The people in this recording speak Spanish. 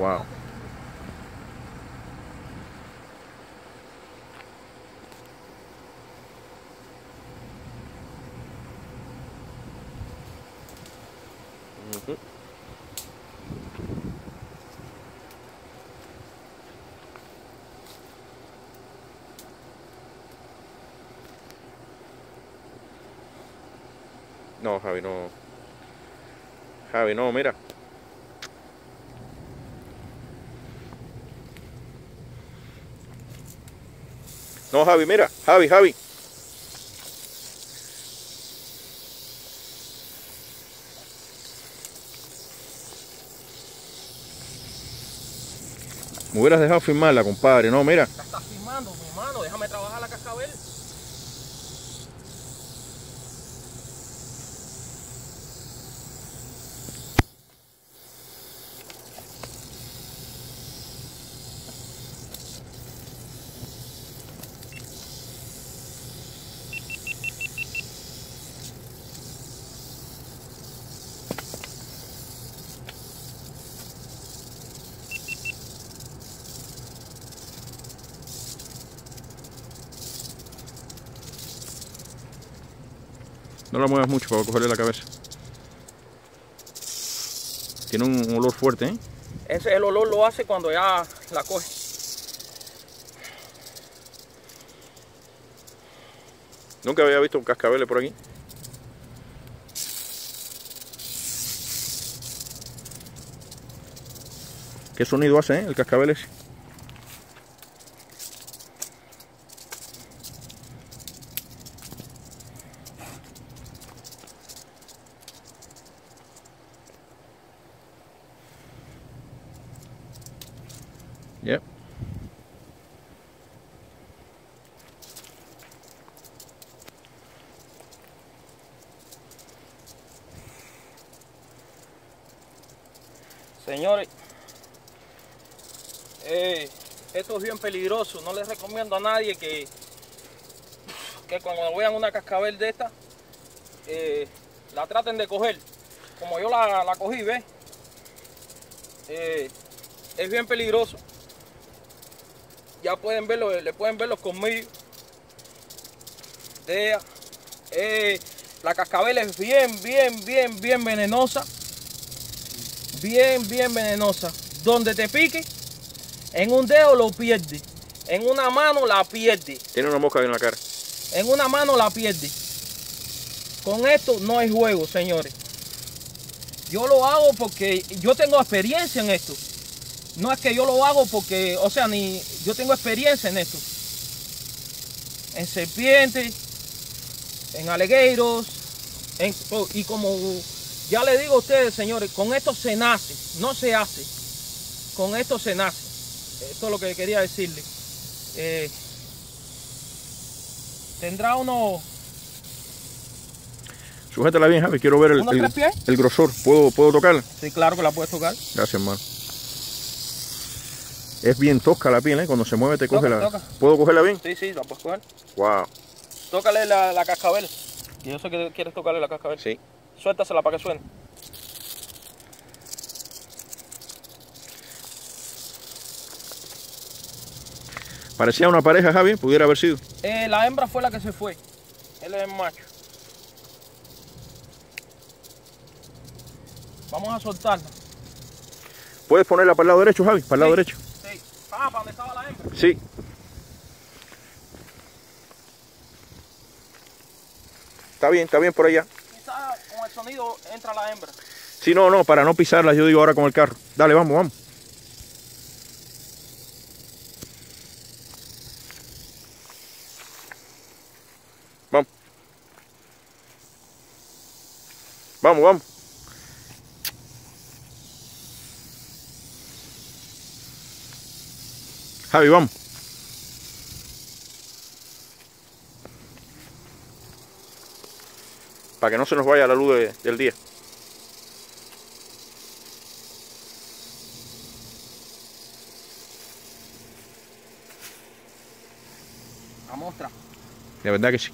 Wow. No, Javi, no. Javi, no, mira. No, Javi, mira. Javi, Javi. Me hubieras dejado firmarla, compadre. No, mira. La estás firmando, mi hermano. Déjame trabajar la cascabel. No la muevas mucho para cogerle la cabeza. Tiene un olor fuerte, ¿eh? Ese el olor lo hace cuando ya la coge. Nunca había visto un cascabel por aquí. ¿Qué sonido hace, el cascabel ese? Yep. Señores, esto es bien peligroso. No les recomiendo a nadie que cuando vean una cascabel de esta la traten de coger como yo la cogí, ¿ves? Es bien peligroso. Ya pueden verlo, le pueden ver los colmillos. La cascabel es bien venenosa. Bien venenosa. Donde te pique, en un dedo lo pierde. En una mano la pierde. Tiene una mosca en la cara. En una mano la pierde. Con esto no hay juego, señores. Yo lo hago porque yo tengo experiencia en esto. No es que yo lo hago porque, o sea, ni yo tengo experiencia en esto. En serpientes, en alligators, y como ya les digo a ustedes, señores, con esto se nace, no se hace. Con esto se nace. Esto es lo que quería decirles. Tendrá uno... Sujétala bien, Javi, quiero ver el grosor. ¿Puedo tocarla? Sí, claro que la puedes tocar. Gracias, hermano. Es bien tosca la piel, ¿eh? Cuando se mueve te coge la... Toca. ¿Puedo cogerla bien? Sí, sí, la puedes coger. Wow. Tócale la cascabel. Yo sé que quieres tocarle la cascabel. Sí. Suéltasela para que suene. Parecía una pareja, Javi, pudiera haber sido. La hembra fue la que se fue. Él es el macho. Vamos a soltarla. ¿Puedes ponerla para el lado derecho, Javi? Para el lado derecho. Ah, ¿para dónde estaba la hembra? Sí. Está bien por allá. Quizás con el sonido entra la hembra. Sí, no, para no pisarla, yo digo ahora con el carro. Dale, vamos. Vamos. Javi, vamos. Para que no se nos vaya la luz del día. La mostra. De verdad que sí.